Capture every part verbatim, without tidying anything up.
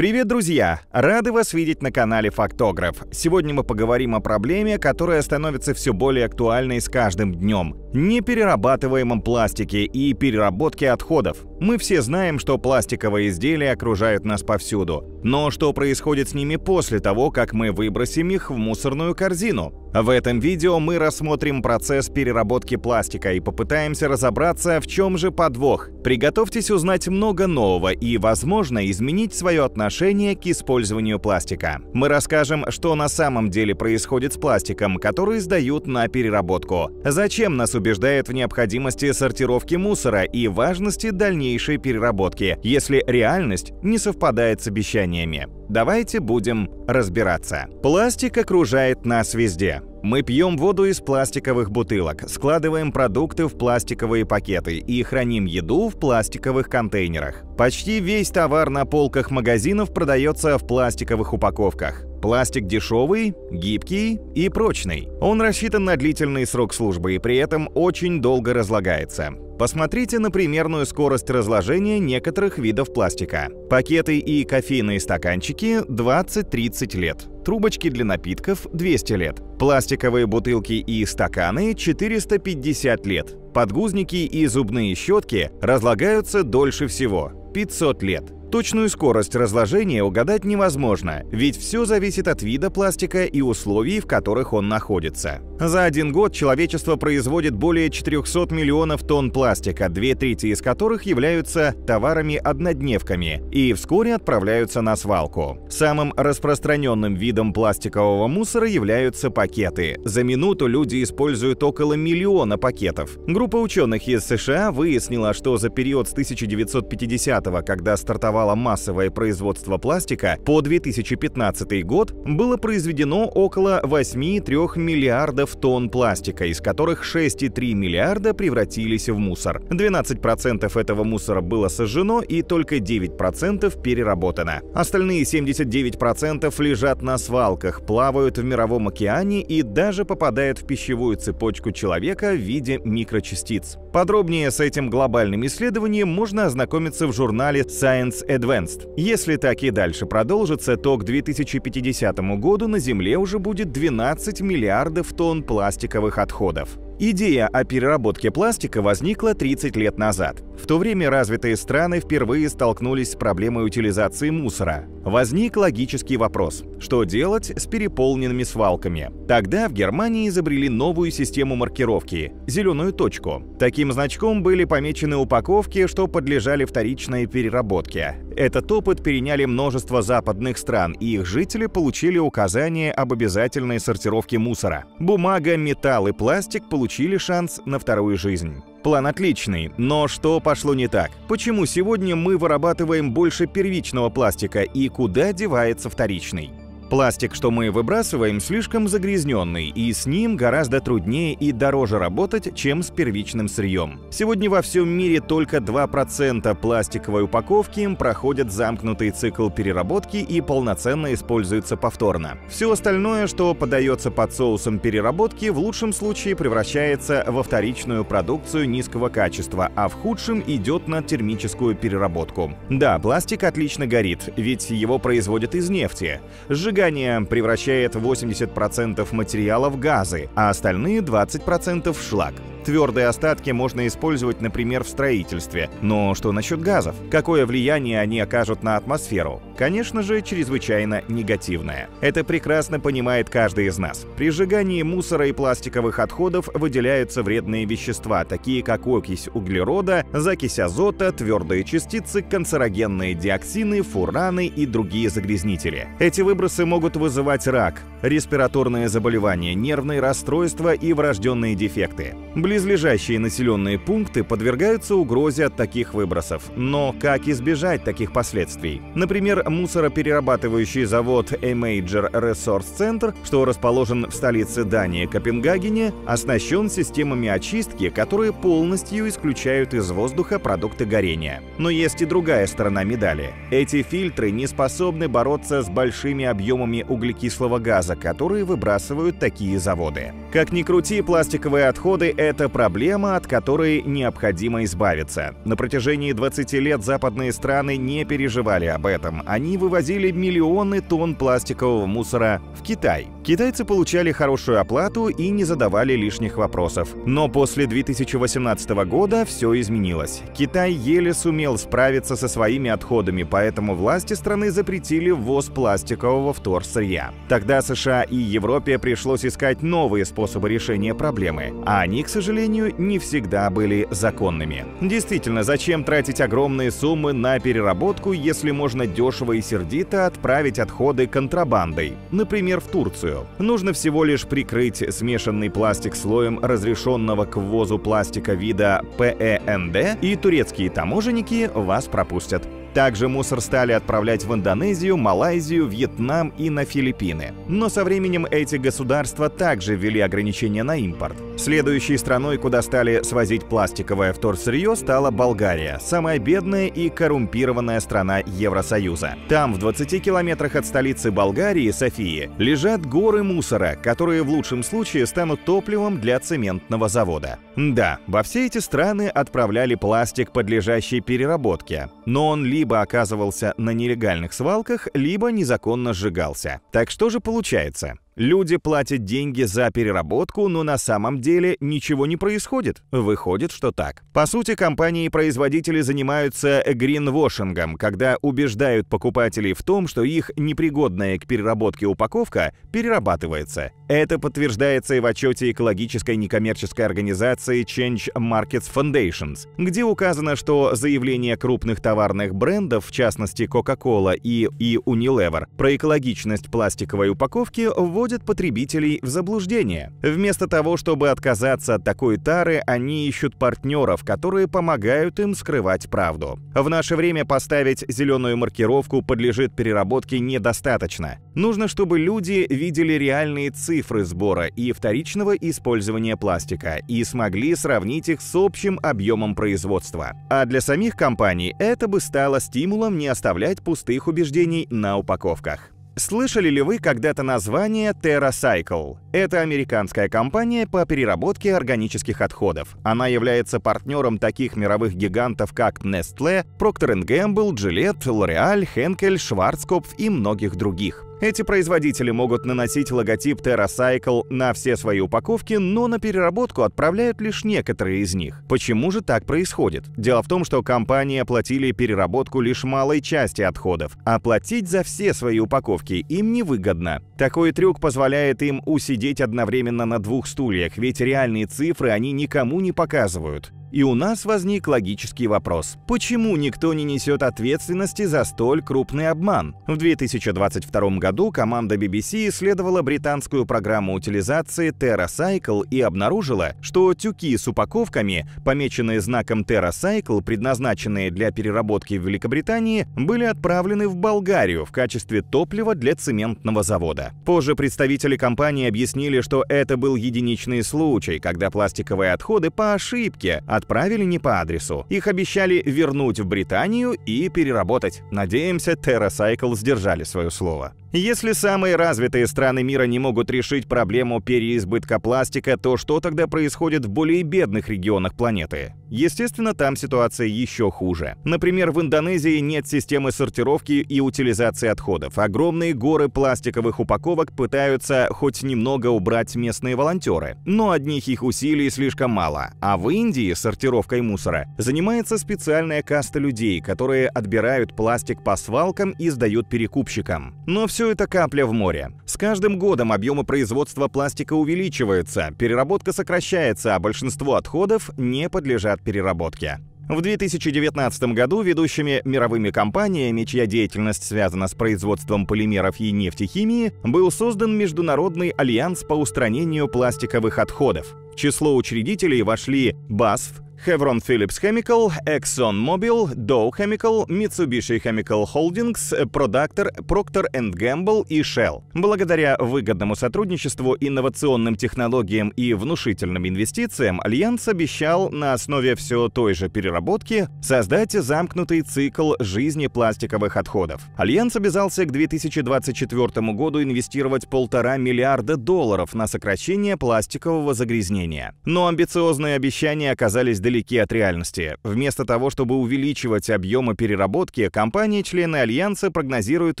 Привет, друзья! Рады вас видеть на канале Фактограф. Сегодня мы поговорим о проблеме, которая становится все более актуальной с каждым днем – неперерабатываемом пластике и переработке отходов. Мы все знаем, что пластиковые изделия окружают нас повсюду. Но что происходит с ними после того, как мы выбросим их в мусорную корзину? В этом видео мы рассмотрим процесс переработки пластика и попытаемся разобраться, в чем же подвох. Приготовьтесь узнать много нового и, возможно, изменить свое отношение к использованию пластика. Мы расскажем, что на самом деле происходит с пластиком, который сдают на переработку, зачем нас убеждают в необходимости сортировки мусора и важности дальнейшей переработки, если реальность не совпадает с обещаниями. Давайте будем разбираться. Пластик окружает нас везде. Мы пьем воду из пластиковых бутылок, складываем продукты в пластиковые пакеты и храним еду в пластиковых контейнерах. Почти весь товар на полках магазинов продается в пластиковых упаковках. Пластик дешевый, гибкий и прочный. Он рассчитан на длительный срок службы и при этом очень долго разлагается. Посмотрите на примерную скорость разложения некоторых видов пластика. Пакеты и кофейные стаканчики – двадцать-тридцать лет. Трубочки для напитков – двести лет. Пластиковые бутылки и стаканы – четыреста пятьдесят лет. Подгузники и зубные щетки разлагаются дольше всего – пятьсот лет. Точную скорость разложения угадать невозможно, ведь все зависит от вида пластика и условий, в которых он находится. За один год человечество производит более четырёхсот миллионов тонн пластика, две трети из которых являются товарами-однодневками и вскоре отправляются на свалку. Самым распространенным видом пластикового мусора являются пакеты. За минуту люди используют около миллиона пакетов. Группа ученых из США выяснила, что за период с тысяча девятьсот пятидесятого, когда стартовал массовое производство пластика, по две тысячи пятнадцатый год было произведено около восьми целых трёх десятых миллиардов тонн пластика, из которых шесть целых три десятых миллиарда превратились в мусор. двенадцать процентов этого мусора было сожжено и только девять процентов переработано. Остальные семьдесят девять процентов лежат на свалках, плавают в мировом океане и даже попадают в пищевую цепочку человека в виде микрочастиц. Подробнее с этим глобальным исследованием можно ознакомиться в журнале Science Advanced. Если так и дальше продолжится, то к две тысячи пятидесятому году на Земле уже будет двенадцать миллиардов тонн пластиковых отходов. Идея о переработке пластика возникла тридцать лет назад. В то время развитые страны впервые столкнулись с проблемой утилизации мусора. Возник логический вопрос – что делать с переполненными свалками? Тогда в Германии изобрели новую систему маркировки – зеленую точку. Таким значком были помечены упаковки, что подлежали вторичной переработке. Этот опыт переняли множество западных стран, и их жители получили указания об обязательной сортировке мусора. Бумага, металл и пластик получили шанс на вторую жизнь. План отличный, но что пошло не так? Почему сегодня мы вырабатываем больше первичного пластика и куда девается вторичный? Пластик, что мы выбрасываем, слишком загрязненный, и с ним гораздо труднее и дороже работать, чем с первичным сырьем. Сегодня во всем мире только два процента пластиковой упаковки проходят замкнутый цикл переработки и полноценно используются повторно. Все остальное, что подается под соусом переработки, в лучшем случае превращается во вторичную продукцию низкого качества, а в худшем идет на термическую переработку. Да, пластик отлично горит, ведь его производят из нефти. Сжигание превращает восемьдесят процентов материала в газы, а остальные двадцать процентов в шлак. Твердые остатки можно использовать, например, в строительстве. Но что насчет газов? Какое влияние они окажут на атмосферу? Конечно же, чрезвычайно негативное. Это прекрасно понимает каждый из нас. При сжигании мусора и пластиковых отходов выделяются вредные вещества, такие как окись углерода, закись азота, твердые частицы, канцерогенные диоксины, фураны и другие загрязнители. Эти выбросы могут вызывать рак, респираторные заболевания, нервные расстройства и врожденные дефекты. Близлежащие населенные пункты подвергаются угрозе от таких выбросов. Но как избежать таких последствий? Например, мусороперерабатывающий завод Amager Resource Center, что расположен в столице Дании Копенгагене, оснащен системами очистки, которые полностью исключают из воздуха продукты горения. Но есть и другая сторона медали. Эти фильтры не способны бороться с большими объемами углекислого газа, газа, которые выбрасывают такие заводы. Как ни крути, пластиковые отходы – это проблема, от которой необходимо избавиться. На протяжении двадцати лет западные страны не переживали об этом. Они вывозили миллионы тонн пластикового мусора в Китай. Китайцы получали хорошую оплату и не задавали лишних вопросов. Но после две тысячи восемнадцатого года все изменилось. Китай еле сумел справиться со своими отходами, поэтому власти страны запретили ввоз пластикового вторсырья. Тогда США и Европе пришлось искать новые способы решения проблемы, а они, к сожалению, не всегда были законными. Действительно, зачем тратить огромные суммы на переработку, если можно дешево и сердито отправить отходы контрабандой, например, в Турцию? Нужно всего лишь прикрыть смешанный пластик слоем разрешенного к ввозу пластика вида ПЭНД, и турецкие таможенники вас пропустят. Также мусор стали отправлять в Индонезию, Малайзию, Вьетнам и на Филиппины. Но со временем эти государства также ввели ограничения на импорт. Следующей страной, куда стали свозить пластиковое вторсырье, стала Болгария, самая бедная и коррумпированная страна Евросоюза. Там, в двадцати километрах от столицы Болгарии, Софии, лежат горы мусора, которые в лучшем случае станут топливом для цементного завода. Да, во все эти страны отправляли пластик, подлежащий переработке, но он лишь либо оказывался на нелегальных свалках, либо незаконно сжигался. Так что же получается? Люди платят деньги за переработку, но на самом деле ничего не происходит. Выходит, что так. По сути, компании и производители занимаются гринвошингом, когда убеждают покупателей в том, что их непригодная к переработке упаковка перерабатывается. Это подтверждается и в отчете экологической некоммерческой организации Change Markets Foundations, где указано, что заявления крупных товарных брендов, в частности Coca-Cola и, и Unilever, про экологичность пластиковой упаковки вводят потребителей в заблуждение. Вместо того, чтобы отказаться от такой тары, они ищут партнеров, которые помогают им скрывать правду. В наше время поставить зеленую маркировку «подлежит переработке» недостаточно. Нужно, чтобы люди видели реальные цифры сбора и вторичного использования пластика и смогли сравнить их с общим объемом производства. А для самих компаний это бы стало стимулом не оставлять пустых убеждений на упаковках. Слышали ли вы когда-то название TerraCycle? Это американская компания по переработке органических отходов. Она является партнером таких мировых гигантов, как Nestlé, Procter энд Gamble, Gillette, L'Oreal, Henkel, Schwarzkopf и многих других. Эти производители могут наносить логотип TerraCycle на все свои упаковки, но на переработку отправляют лишь некоторые из них. Почему же так происходит? Дело в том, что компании оплатили переработку лишь малой части отходов, а платить за все свои упаковки им невыгодно. Такой трюк позволяет им усидеть одновременно на двух стульях, ведь реальные цифры они никому не показывают. И у нас возник логический вопрос. Почему никто не несет ответственности за столь крупный обман? В две тысячи двадцать втором году команда би би си исследовала британскую программу утилизации TerraCycle и обнаружила, что тюки с упаковками, помеченные знаком TerraCycle, предназначенные для переработки в Великобритании, были отправлены в Болгарию в качестве топлива для цементного завода. Позже представители компании объяснили, что это был единичный случай, когда пластиковые отходы по ошибке отправили не по адресу. Их обещали вернуть в Британию и переработать. Надеемся, TerraCycle сдержали свое слово. Если самые развитые страны мира не могут решить проблему переизбытка пластика, то что тогда происходит в более бедных регионах планеты? Естественно, там ситуация еще хуже. Например, в Индонезии нет системы сортировки и утилизации отходов. Огромные горы пластиковых упаковок пытаются хоть немного убрать местные волонтеры, но одних их усилий слишком мало. А в Индии сортировкой мусора занимается специальная каста людей, которые отбирают пластик по свалкам и сдают перекупщикам. Но все Все это капля в море. С каждым годом объемы производства пластика увеличиваются, переработка сокращается, а большинство отходов не подлежат переработке. В две тысячи девятнадцатом году ведущими мировыми компаниями, чья деятельность связана с производством полимеров и нефтехимии, был создан Международный альянс по устранению пластиковых отходов. В число учредителей вошли БАСФ, Chevron Phillips Chemical, Exxon Mobil, Dow Chemical, Mitsubishi Chemical Holdings, Procter, Procter энд Gamble и Shell. Благодаря выгодному сотрудничеству, инновационным технологиям и внушительным инвестициям Альянс обещал на основе все той же переработки создать замкнутый цикл жизни пластиковых отходов. Альянс обязался к две тысячи двадцать четвёртому году инвестировать полтора миллиарда долларов на сокращение пластикового загрязнения. Но амбициозные обещания оказались далеки от реальности. Вместо того, чтобы увеличивать объемы переработки, компании-члены Альянса прогнозируют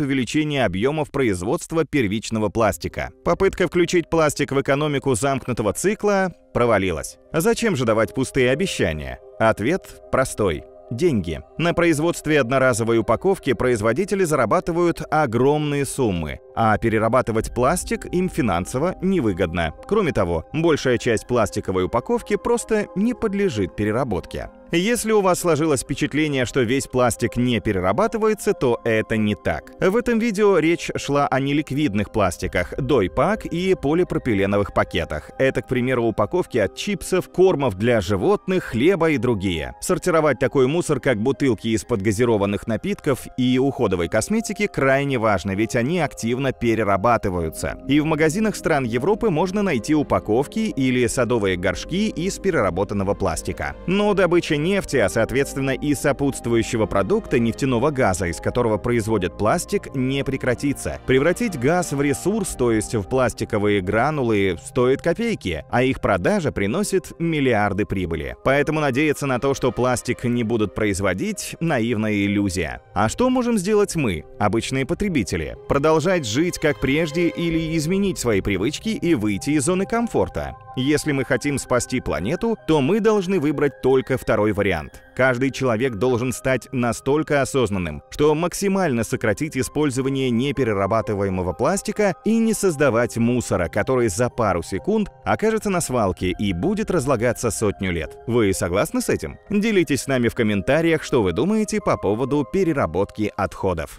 увеличение объемов производства первичного пластика. Попытка включить пластик в экономику замкнутого цикла провалилась. Зачем же давать пустые обещания? Ответ простой. Деньги. На производстве одноразовой упаковки производители зарабатывают огромные суммы, а перерабатывать пластик им финансово невыгодно. Кроме того, большая часть пластиковой упаковки просто не подлежит переработке. Если у вас сложилось впечатление, что весь пластик не перерабатывается, то это не так. В этом видео речь шла о неликвидных пластиках, дойпак и полипропиленовых пакетах. Это, к примеру, упаковки от чипсов, кормов для животных, хлеба и другие. Сортировать такой мусор, как бутылки из-под газированных напитков и уходовой косметики, крайне важно, ведь они активно перерабатываются. И в магазинах стран Европы можно найти упаковки или садовые горшки из переработанного пластика. Но добыча нефти, а соответственно и сопутствующего продукта нефтяного газа, из которого производят пластик, не прекратится. Превратить газ в ресурс, то есть в пластиковые гранулы, стоит копейки, а их продажа приносит миллиарды прибыли. Поэтому надеяться на то, что пластик не будут производить, наивная иллюзия. А что можем сделать мы, обычные потребители? Продолжать жить как прежде или изменить свои привычки и выйти из зоны комфорта? Если мы хотим спасти планету, то мы должны выбрать только второй вариант. Каждый человек должен стать настолько осознанным, что максимально сократить использование неперерабатываемого пластика и не создавать мусора, который за пару секунд окажется на свалке и будет разлагаться сотню лет. Вы согласны с этим? Делитесь с нами в комментариях, что вы думаете по поводу переработки отходов.